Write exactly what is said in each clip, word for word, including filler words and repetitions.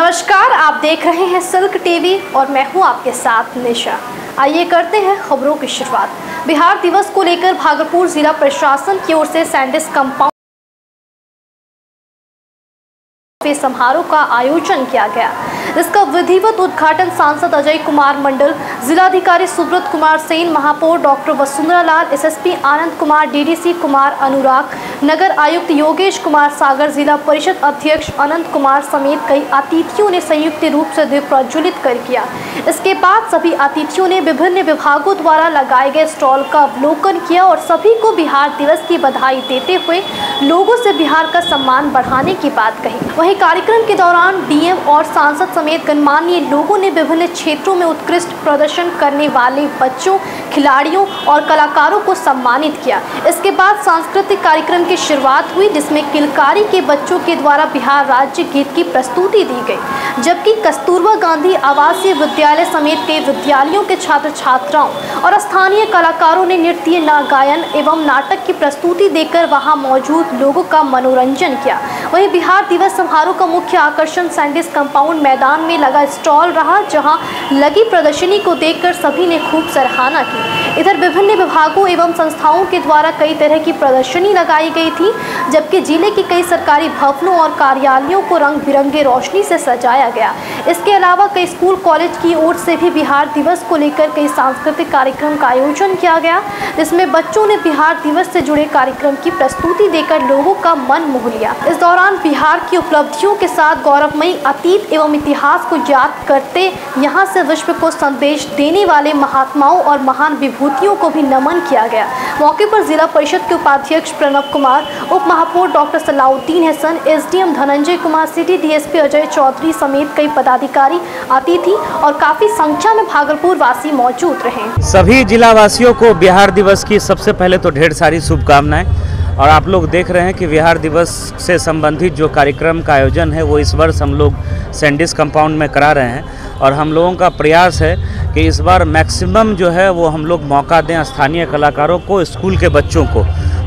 नमस्कार, आप देख रहे हैं सिल्क टीवी और मैं हूं आपके साथ निशा। आइए करते हैं खबरों की शुरुआत। बिहार दिवस को लेकर भागलपुर जिला प्रशासन की ओर से सैंडिस कंपाउंड समारोह का आयोजन किया गया, जिसका विधिवत उद्घाटन सांसद अजय कुमार मंडल, जिलाधिकारी सुब्रत कुमार सेन, महापौर doctor Vasundhara Lal, SSP Anand Kumar, DDC Kumar Anurag, नगर आयुक्त योगेश कुमार सागर, जिला परिषद अध्यक्ष अनंत कुमार समेत कई अतिथियों ने संयुक्त रूप से दीप प्रज्वलित कर किया। इसके बाद सभी अतिथियों ने विभिन्न विभागों द्वारा लगाए गए स्टॉल का अवलोकन किया और सभी को बिहार दिवस की बधाई देते हुए लोगों से बिहार का सम्मान बढ़ाने की बात कही। वहीं कार्यक्रम के दौरान डीएम और सांसद समेत गणमान्य लोगों ने विभिन्न क्षेत्रों में उत्कृष्ट प्रदर्शन करने वाले बच्चों, खिलाड़ियों और कलाकारों को सम्मानित किया। इसके बाद सांस्कृतिक कार्यक्रम की शुरुआत हुई, जिसमें किलकारी के बच्चों के द्वारा बिहार राज्य गीत की प्रस्तुति दी गई, जबकि कस्तूरबा गांधी आवासीय विद्यालय समेत कई विद्यालयों के छात्र छात्राओं और स्थानीय कलाकारों ने नृत्य, गायन एवं नाटक की प्रस्तुति देकर वहाँ मौजूद लोगों का मनोरंजन किया। वहीं बिहार दिवस समारोह का मुख्य आकर्षण सैंडिस कंपाउंड मैदान में लगा स्टॉल रहा, जहां लगी प्रदर्शनी को देखकर सभी ने खूब सराहना की। इधर विभिन्न विभागों एवं संस्थाओं के द्वारा कई तरह की प्रदर्शनी लगाई गई थी, जबकि जिले के कई सरकारी भवनों और कार्यालयों को रंग बिरंगे रोशनी से सजाया गया। इसके अलावा कई स्कूल कॉलेज की ओर से भी बिहार दिवस को लेकर कई सांस्कृतिक कार्यक्रम का आयोजन किया गया, जिसमें बच्चों ने बिहार दिवस से जुड़े कार्यक्रम की प्रस्तुति देकर लोगों का मन मोह लिया। इस दौरान बिहार की उपलब्धियों के साथ गौरवमयी अतीत एवं इतिहास को याद करते यहाँ से विश्व को संदेश देने वाले महात्माओं और महान विभूतियों को भी नमन किया गया। मौके पर जिला परिषद के उपाध्यक्ष प्रणब कुमार, उप महापौर doctor Salauddin Hasan, SDM Dhananjay Kumar, city DSP Ajay Chaudhary समेत कई पदाधिकारी, अतिथि और काफी संख्या में भागलपुर वासी मौजूद रहे। सभी जिला वासियों को बिहार दिवस की सबसे पहले तो ढेर सारी शुभकामनाएं। और आप लोग देख रहे हैं कि बिहार दिवस से संबंधित जो कार्यक्रम का आयोजन है वो इस वर्ष हम लोग सैंडिस कंपाउंड में करा रहे हैं और हम लोगों का प्रयास है कि इस बार मैक्सिमम जो है वो हम लोग मौका दें स्थानीय कलाकारों को, स्कूल के बच्चों को।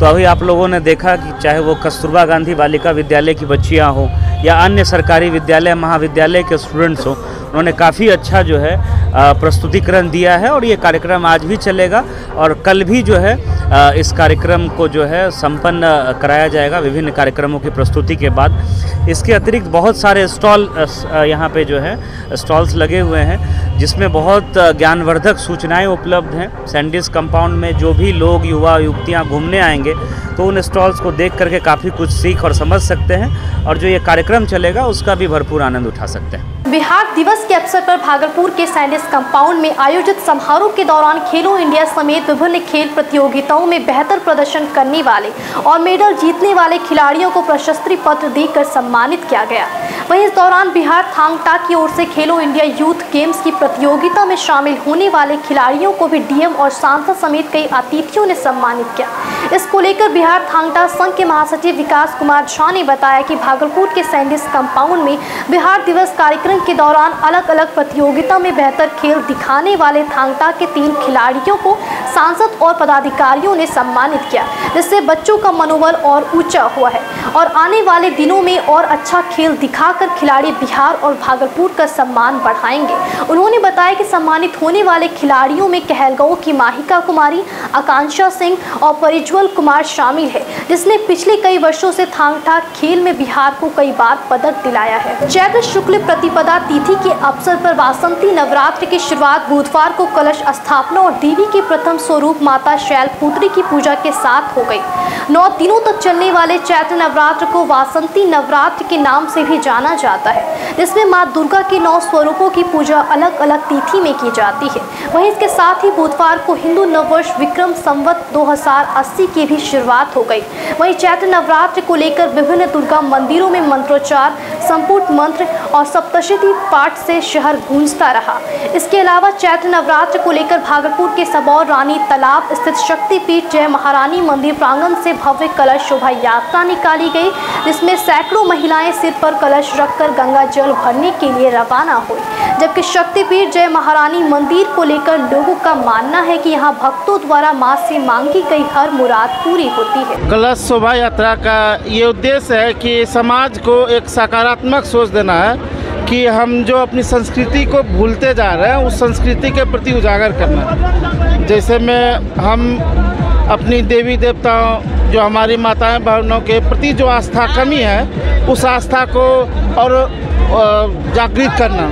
तो अभी आप लोगों ने देखा कि चाहे वो कस्तूरबा गांधी बालिका विद्यालय की बच्चियाँ हों या अन्य सरकारी विद्यालय, महाविद्यालय के स्टूडेंट्स हों, उन्होंने काफ़ी अच्छा जो है प्रस्तुतिकरण दिया है और ये कार्यक्रम आज भी चलेगा और कल भी जो है इस कार्यक्रम को जो है संपन्न कराया जाएगा विभिन्न कार्यक्रमों की प्रस्तुति के बाद। इसके अतिरिक्त बहुत सारे स्टॉल यहाँ पे जो है स्टॉल्स लगे हुए हैं, जिसमें बहुत ज्ञानवर्धक सूचनाएं उपलब्ध हैं। सैंडिस कंपाउंड में जो भी लोग, युवा युवतियाँ घूमने आएंगे तो उन स्टॉल्स को देख करके काफ़ी कुछ सीख और समझ सकते हैं और जो ये कार्यक्रम चलेगा उसका भी भरपूर आनंद उठा सकते हैं। बिहार दिवस के अवसर पर भागलपुर के सैंडिस कंपाउंड में आयोजित समारोह के दौरान खेलो इंडिया समेत विभिन्न खेल प्रतियोगिताओं में बेहतर प्रदर्शन करने वाले और मेडल जीतने वाले खिलाड़ियों को प्रशस्ति पत्र देकर सम्मानित किया गया। वहीं इस दौरान बिहार थांगटा की ओर से खेलो इंडिया यूथ गेम्स की प्रतियोगिता में शामिल होने वाले खिलाड़ियों को भी डीएम और सांसद समेत कई अतिथियों ने सम्मानित किया। इसको लेकर बिहार थांगटा संघ के महासचिव विकास कुमार झा ने बताया कि भागलपुर के सैंडिस कंपाउंड में बिहार दिवस कार्यक्रम के दौरान अलग अलग प्रतियोगिता में बेहतर खेल दिखाने वाले थांगटा के तीन खिलाड़ियों को सांसद और पदाधिकारियों ने सम्मानित किया, जिससे बच्चों का मनोबल और ऊंचा हुआ है और आने वाले दिनों में और अच्छा खेल दिखाकर खिलाड़ी बिहार और भागलपुर का सम्मान बढ़ाएंगे। उन्होंने बताया कि सम्मानित होने वाले खिलाड़ियों में कहलगांव की माहिका कुमारी, आकांक्षा सिंह और परिज्वल कुमार शामिल है, जिसने पिछले कई वर्षों से थांगटा खेल में बिहार को कई बार पदक दिलाया है। चैत्र शुक्ल प्रतिपदा तिथि के अवसर पर वासंती नवरात्र की शुरुआत बुधवार को कलश स्थापना और देवी के प्रथम स्वरूप माता शैलपुत्री की पूजा के साथ हो गई। नौ दिनों तक चलने वाले चैत्र नवरात्र को वासंती नवरात्र के नाम से भी जाना जाता है, जिसमें मां दुर्गा के नौ स्वरूपों की पूजा अलग अलग तिथि में की जाती है। वहीं इसके साथ ही बुधवार को हिंदू नववर्ष विक्रम संवत दो हजार अस्सी की भी शुरुआत हो गई। वहीं चैत्र नवरात्र को लेकर विभिन्न दुर्गा मंदिरों में मंत्रोच्चार, संपूर्ण मंत्र और सप्तशी पाठ से शहर गूंजता रहा। इसके अलावा चैत्र नवरात्र को लेकर भागलपुर के सबौर रानी तालाब स्थित शक्तिपीठ जय महारानी मंदिर प्रांगण से भव्य कलश शोभा यात्रा निकाली गई, जिसमें सैकड़ों महिलाएं सिर पर कलश रखकर गंगा जल भरने के लिए रवाना हुई। जबकि शक्तिपीठ जय महारानी मंदिर को लेकर लोगों का मानना है कि यहाँ भक्तों द्वारा माँ से मांगी गई हर मुराद पूरी होती है। कलश शोभा यात्रा का ये उद्देश्य है कि समाज को एक सकारात्मक सोच देना है कि हम जो अपनी संस्कृति को भूलते जा रहे हैं उस संस्कृति के प्रति उजागर करना। जैसे में हम अपनी देवी देवताओं, जो हमारी माताएं बहनों के प्रति जो आस्था कमी है, उस आस्था को और जागृत करना।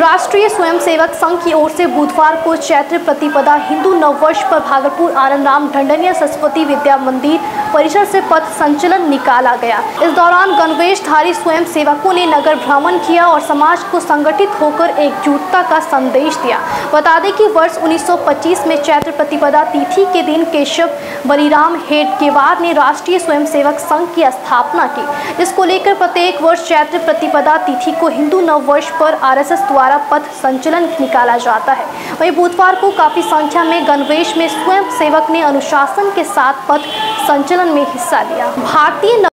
राष्ट्रीय स्वयंसेवक संघ की ओर से बुधवार को चैत्र प्रतिपदा हिंदू नववर्ष पर भागलपुर आनंद राम ढंडनिया सरस्वती विद्या मंदिर परिसर से पथ संचलन निकाला गया। इस दौरान गणवेशधारी स्वयं सेवकों ने नगर भ्रमण किया और समाज को संगठित होकर एकजुटता का संदेश दिया। बता दें कि वर्ष उन्नीस सौ पच्चीस में चैत्र प्रतिपदा तिथि के दिन केशव बलिराम हेडगेवार ने राष्ट्रीय स्वयंसेवक संघ की स्थापना की। इसको लेकर प्रत्येक वर्ष चैत्र प्रतिपदा तिथि को हिंदू नववर्ष पर आरएसएस द्वारा पथ संचलन निकाला जाता है। वहीं बुधवार को काफी संख्या में गणवेश में स्वयं सेवक ने अनुशासन के साथ पथ संचलन में हिस्सा लिया। भारतीय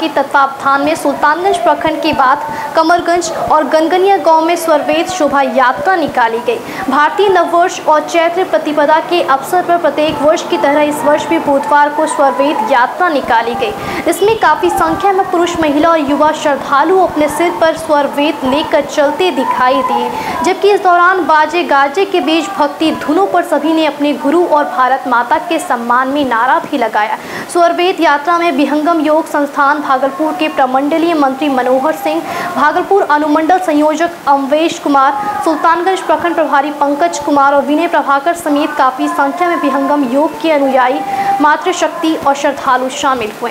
की तत्वावधान में सुल्तानगंज प्रखंड के बाद कमरगंज और गनगनिया गांव में स्वरवेद शोभा यात्रा निकाली गई। भारतीय नववर्ष और चैत्र प्रतिपदा के अवसर पर प्रत्येक वर्ष की तरह इस वर्ष भी बुधवार को स्वरवेद यात्रा निकाली गई। इसमें काफी संख्या में पुरुष, महिला और युवा श्रद्धालु अपने सिर पर स्वरवेद लेकर चलते दिखाई दिए, जबकि इस दौरान बाजे गाजे के बीच भक्ति धुनों पर सभी ने अपने गुरु और भारत माता के सम्मान में नारा भी लगाया। स्वरवेद यात्रा में विहंगम योग संस्थान भागलपुर के प्रमंडलीय मंत्री मनोहर सिंह, भागलपुर अनुमंडल संयोजक अमवेश कुमार, सुल्तानगंज प्रखंड प्रभारी पंकज कुमार और विनय प्रभाकर समेत काफी संख्या में विहंगम योग के अनुयायी, मातृशक्ति और श्रद्धालु शामिल हुए।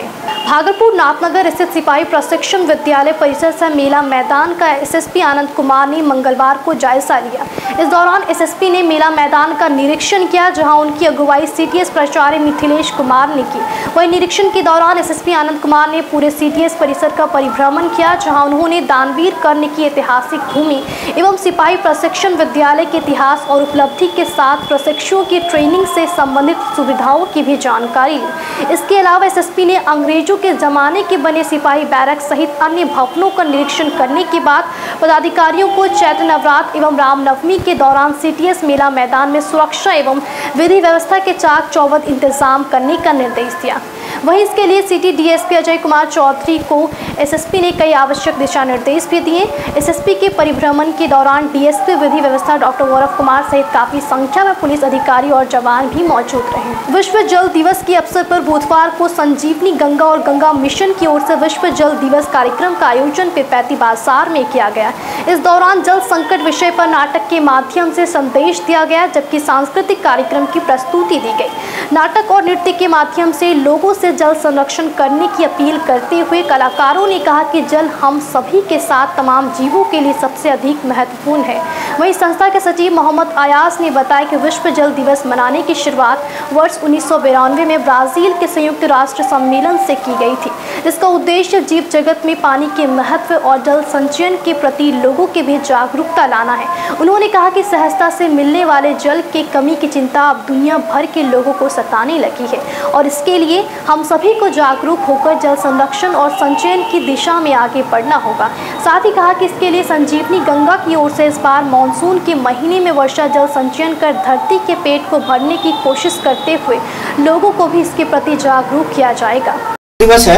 भागलपुर नाथनगर स्थित सिपाही प्रशिक्षण विद्यालय परिसर से मेला मैदान का एसएसपी आनंद कुमार ने मंगलवार को जायजा लिया। इस दौरान एसएसपी ने मेला मैदान का निरीक्षण किया, जहां उनकी अगुवाई सीटीएस प्राचार्य मिथिलेश कुमार ने की। वहीं निरीक्षण के दौरान एसएसपी आनंद कुमार ने पूरे सीटीएस परिसर का परिभ्रमण किया, जहां उन्होंने दानवीर कर्ण की ऐतिहासिक भूमि एवं सिपाही प्रशिक्षण विद्यालय के इतिहास और उपलब्धि के साथ प्रशिक्षुओं की ट्रेनिंग से संबंधित सुविधाओं की भी जानकारी ली। इसके अलावा एसएसपी ने अंग्रेजों के जमाने के बने सिपाही बैरक सहित अन्य भवनों का निरीक्षण करने के बाद पदाधिकारियों को चैत्र नवरात्र एवं रामनवमी के दौरान सीटीएस मेला मैदान में सुरक्षा एवं विधि व्यवस्था के चाक चौबंद इंतजाम करने का निर्देश दिया। वहीं इसके लिए सिटी डीएसपी अजय कुमार चौधरी को एसएसपी ने कई आवश्यक दिशा निर्देश भी दिए। एसएसपी के परिभ्रमण के दौरान डीएसपी विधि व्यवस्था डॉक्टर गौरव कुमार सहित काफी संख्या में पुलिस अधिकारी और जवान भी मौजूद रहे। विश्व जल दिवस के अवसर पर बुधवार को संजीवनी गंगा और गंगा मिशन की ओर से विश्व जल दिवस कार्यक्रम का आयोजन पिपैती बाजार में किया गया। इस दौरान जल संकट विषय पर नाटक के माध्यम से संदेश दिया गया, जबकि सांस्कृतिक कार्यक्रम की प्रस्तुति दी गई। नाटक और नृत्य के माध्यम से लोगों से जल संरक्षण करने की अपील करते हुए कलाकारों ने कहा कि जल हम सभी के साथ तमाम जीवों के लिए सबसे अधिक महत्वपूर्ण है। वहीं संस्था के सचिव मोहम्मद आयास ने बताया कि विश्व जल दिवस मनाने की शुरुआत वर्ष उन्नीस सौ बिरानवे में ब्राजील के संयुक्त राष्ट्र सम्मेलन से की गई थी। इसका उद्देश्य जीव जगत में पानी के महत्व और जल संचयन के प्रति लोगों के भी जागरूकता लाना है। उन्होंने कहा कि सहजता से मिलने वाले जल की कमी की चिंता अब दुनिया भर के लोगों को सताने लगी है और इसके लिए हम सभी को जागरूक होकर जल संरक्षण और संचयन की दिशा में आगे बढ़ना होगा। साथ ही कहा कि इसके लिए संजीवनी गंगा की ओर से इस बार मानसून के महीने में वर्षा जल संचयन कर धरती के पेट को भरने की कोशिश करते हुए लोगों को भी इसके प्रति जागरूक किया जाएगा। दिवस है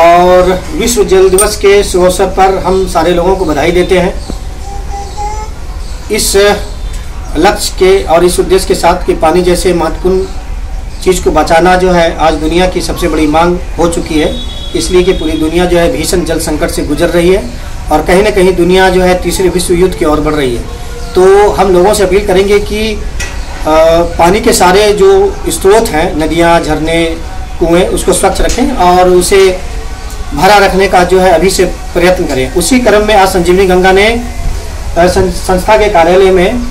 और विश्व जल दिवस के शुभ अवसर पर हम सारे लोगों को बधाई देते हैं। इस लक्ष्य के और इस उद्देश्य के साथ कि पानी जैसे महत्वपूर्ण चीज़ को बचाना जो है आज दुनिया की सबसे बड़ी मांग हो चुकी है, इसलिए कि पूरी दुनिया जो है भीषण जल संकट से गुजर रही है और कहीं ना कहीं दुनिया जो है तीसरे विश्व युद्ध की ओर बढ़ रही है। तो हम लोगों से अपील करेंगे कि आ, पानी के सारे जो स्रोत हैं, नदियाँ, झरने, कुएँ, उसको स्वच्छ रखें और उसे भरा रखने का जो है अभी से प्रयत्न करें। उसी क्रम में आज संजीवनी गंगा ने संस्था के कार्यालय में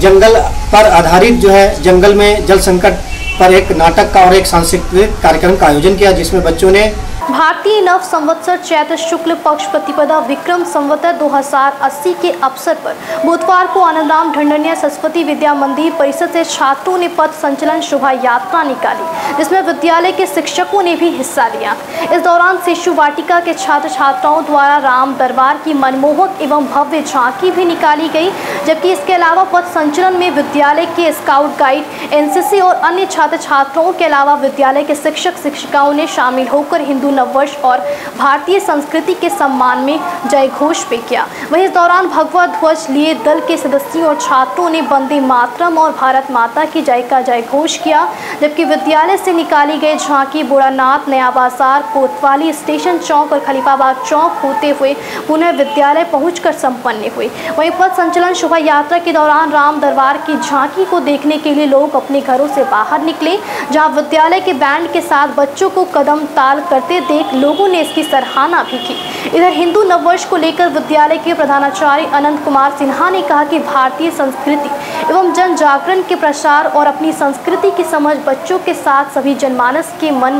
जंगल पर आधारित जो है जंगल में जल संकट पर एक नाटक का और एक सांस्कृतिक कार्यक्रम का आयोजन किया, जिसमें बच्चों ने भारतीय नव संवत्सर चैत्र शुक्ल पक्ष प्रतिपदा विक्रम संवत्सर दो हज़ार अस्सी के अवसर पर बुधवार को आनंद राम ढंडनिया सरस्वती विद्या मंदिर परिसर से छात्रों ने पथ संचलन शोभा यात्रा निकाली, जिसमें विद्यालय के शिक्षकों ने भी हिस्सा लिया। इस दौरान शिशु वाटिका के छात्र छात्राओं द्वारा राम दरबार की मनमोहक एवं भव्य झांकी भी निकाली गई, जबकि इसके अलावा पथ संचलन में विद्यालय के स्काउट गाइड, एनसीसी और अन्य छात्र छात्राओं के अलावा विद्यालय के शिक्षक शिक्षिकाओं ने शामिल होकर हिंदू नववर्ष और भारतीय संस्कृति के सम्मान में जय घोष पे किया। वहीं इस दौरान भगवा ध्वज लिए दल के सदस्यों और छात्रों ने वंदे मातरम और भारत माता की जय का जय घोष किया। जबकि विद्यालय से निकाली गई झांकी बुढ़ानाथ, नया बाजार, कोतवाली स्टेशन चौक और खलीफाबाद चौक होते हुए पुनः विद्यालय पहुंचकर संपन्न हुई। वहीं पथ संचलन शोभा यात्रा के दौरान राम दरबार की झांकी को देखने के लिए लोग अपने घरों से बाहर निकले, जहां विद्यालय के बैंड के साथ बच्चों को कदम ताल करते देख लोगों ने इसकी सराहना भी की। इधर हिंदू नववर्ष को लेकर विद्यालय के प्रधानाचार्य आनंद कुमार सिन्हा ने कहा कि भारतीय संस्कृति एवं जन जागरण के प्रसार और अपनी संस्कृति की समझ बच्चों के साथ सभी जनमानस के मन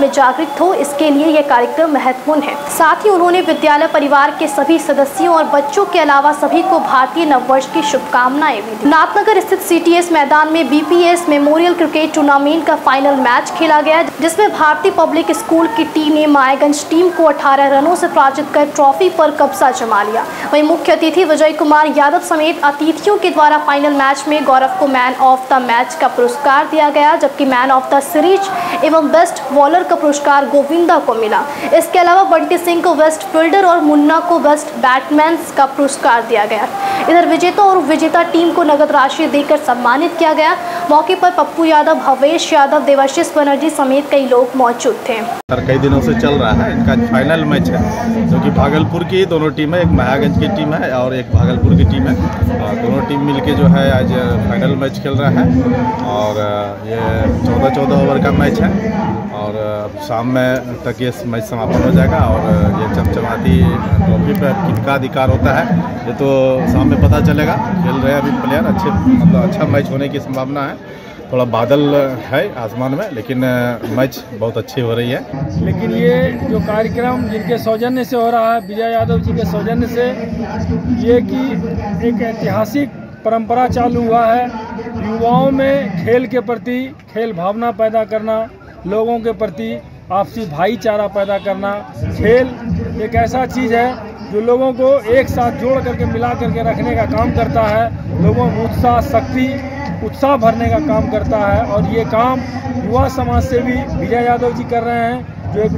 में जागृत हो, इसके लिए यह कार्यक्रम महत्वपूर्ण है। साथ ही उन्होंने विद्यालय परिवार के सभी सदस्यों और बच्चों के अलावा सभी को भारतीय नववर्ष की शुभकामनाएं भी दी। नाथनगर स्थित सीटीएस मैदान में बीपीएस मेमोरियल क्रिकेट टूर्नामेंट का फाइनल मैच खेला गया, जिसमें भारतीय पब्लिक स्कूल की टीम ने मायगंज टीम को अठारह रनों से पराजित कर ट्रॉफी पर कब्जा जमा लिया। वहीं मुख्य अतिथि विजय कुमार यादव समेत अतिथियों के द्वारा फाइनल मैच में गौरव को मैन ऑफ द मैच का पुरस्कार दिया गया, जबकि मैन ऑफ द सीरीज एवं बेस्ट बॉलर का पुरस्कार गोविंदा को मिला। इसके अलावा बंटी सिंह को बेस्ट फील्डर और मुन्ना को बेस्ट बैट्समैन का पुरस्कार दिया गया। इधर विजेता और विजेता टीम को नगद राशि देकर सम्मानित किया गया। मौके पर पप्पू यादव, भवेश यादव, देवाशीष बनर्जी समेत कई लोग मौजूद थे। कई दिनों से चल रहा है, इनका फाइनल मैच है, जो कि भागलपुर की दोनों टीम है, एक महागंज की टीम है और एक भागलपुर की टीम है। दोनों टीम मिलके जो है आज फाइनल मैच खेल रहा है और ये चौदह चौदह ओवर का मैच है और शाम में तक ये मैच समापन हो जाएगा। और ये चमचमाती ट्रॉफी पर किनका अधिकार होता है ये तो शाम में पता चलेगा। खेल रहे हैं अभी प्लेयर, अच्छे मतलब अच्छा मैच होने की संभावना है। थोड़ा बादल है आसमान में, लेकिन मैच बहुत अच्छी हो रही है। लेकिन ये जो कार्यक्रम जिनके सौजन्य से हो रहा है, विजय यादव जी के सौजन्य से, ये कि एक ऐतिहासिक परंपरा चालू हुआ है। युवाओं में खेल के प्रति खेल भावना पैदा करना, लोगों के प्रति आपसी भाईचारा पैदा करना, खेल एक ऐसा चीज़ है जो लोगों को एक साथ जोड़ करके मिला करके रखने का काम करता है, लोगों में उत्साह शक्ति उत्साह भरने का काम करता है। और ये काम युवा समाज से भी विजय यादव जी कर रहे हैं, जो एक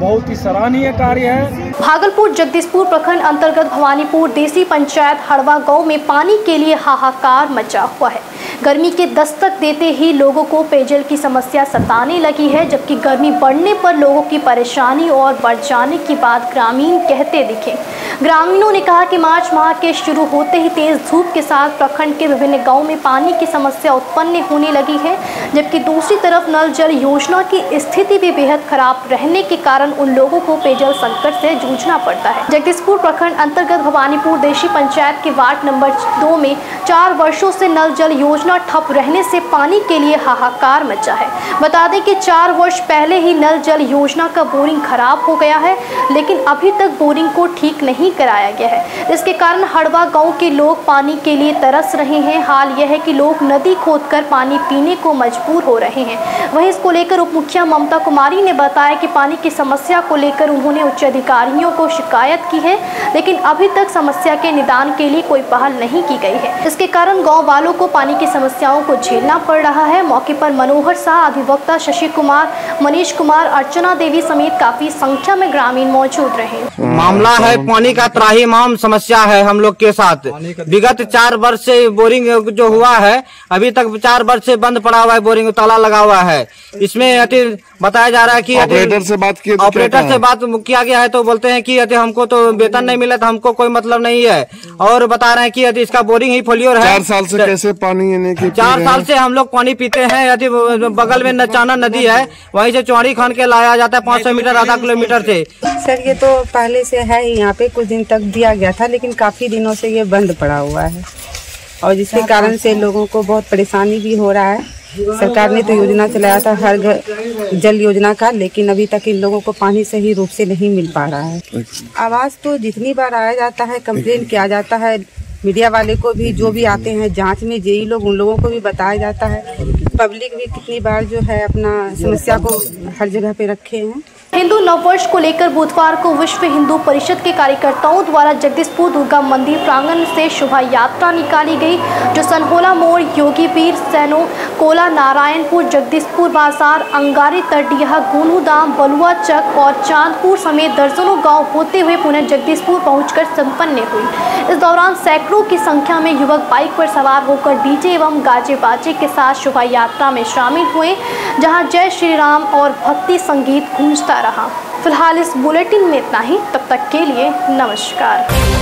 बहुत ही सराहनीय कार्य है। भागलपुर जगदीशपुर प्रखंड अंतर्गत भवानीपुर देसी पंचायत हड़वा गांव में पानी के लिए हाहाकार मचा हुआ है। गर्मी के दस्तक देते ही लोगों को पेयजल की समस्या सताने लगी है, जबकि गर्मी बढ़ने पर लोगों की परेशानी और बढ़ जाने की बात ग्रामीण कहते दिखे। ग्रामीणों ने कहा कि मार्च माह के शुरू होते ही तेज धूप के साथ प्रखंड के विभिन्न गाँव में पानी की समस्या उत्पन्न होने लगी है, जबकि दूसरी तरफ नल जल योजना की स्थिति भी बेहद खराब रहने के कारण उन लोगों को पेयजल संकट से जूझना पड़ता है। जगदीशपुर प्रखंड अंतर्गत भवानीपुर देशी पंचायत के वार्ड नंबर दो में चार वर्षों से नल जल योजना ठप रहने से पानी के लिए हाहाकार मचा है। बता दें कि चार वर्ष पहले ही नल जल योजना का बोरिंग खराब हो गया है, लेकिन अभी तक बोरिंग को ठीक नहीं कराया गया है। इसके कारण हड़वा गाँव के लोग पानी के लिए तरस रहे हैं। हाल यह है कि लोग नदी खोद कर पानी पीने को मजबूर हो रहे हैं। वहीं इसको लेकर उप मुखिया ममता कुमारी ने बताया कि पानी की समस्या को लेकर उन्होंने उच्च अधिकारियों को शिकायत की है, लेकिन अभी तक समस्या के निदान के लिए कोई पहल नहीं की गई है। इसके कारण गांव वालों को पानी की समस्याओं को झेलना पड़ रहा है। मौके पर मनोहर शाह, अधिवक्ता शशि कुमार, मनीष कुमार, अर्चना देवी समेत काफी संख्या में ग्रामीण मौजूद रहे। मामला है पानी का, त्राहिमाम समस्या है हम लोग के साथ। विगत चार वर्ष से बोरिंग जो हुआ है, अभी तक चार वर्ष से बंद पड़ा हुआ है, बोरिंग ताला लगा हुआ है। इसमें बताया जा रहा है कि ऑपरेटर से बात की ऑपरेटर से बात किया गया है तो बोलते हैं कि यदि हमको तो वेतन नहीं मिला तो हमको कोई मतलब नहीं है। और बता रहे हैं कि यदि इसका बोरिंग ही फेल्योर है। चार साल से कैसे पानी चार साल से हम लोग पानी पीते हैं। यदि बगल में नचाना नदी है, वहीं से चौड़ी खान के लाया जाता है पाँच सौ मीटर आधा किलोमीटर से। सर ये तो पहले से है, यहाँ पे कुछ दिन तक दिया गया था, लेकिन काफी दिनों से ये बंद पड़ा हुआ है और जिसके कारण से लोगों को बहुत परेशानी भी हो रहा है। सरकार ने तो योजना चलाया था हर घर जल योजना का, लेकिन अभी तक इन लोगों को पानी सही रूप से नहीं मिल पा रहा है। आवाज तो जितनी बार आया जाता है, कंप्लेन किया जाता है, मीडिया वाले को भी जो भी आते हैं जांच में जेई लोग उन लोगों को भी बताया जाता है, पब्लिक भी कितनी बार जो है अपना समस्या को हर जगह पे रखे हैं। हिंदू नववर्ष को लेकर बुधवार को विश्व हिंदू परिषद के कार्यकर्ताओं द्वारा जगदीशपुर दुर्गा मंदिर प्रांगण से शोभा यात्रा निकाली गई, जो सनहोला मोड़, योगी पीर, सैनो, कोला, नारायणपुर, जगदीशपुर बाजार, अंगारी, तटिया, गोनूधाम, बलुआ चक और चांदपुर समेत दर्जनों गांव होते हुए पुनः जगदीशपुर पहुंचकर संपन्न हुई। इस दौरान सैकड़ों की संख्या में युवक बाइक पर सवार होकर डीजे एवं गाजे बाजे के साथ शोभा यात्रा में शामिल हुए, जहाँ जय श्री राम और भक्ति संगीत गूंजता रहा। फिलहाल इस बुलेटिन में इतना ही, तब तक के लिए नमस्कार।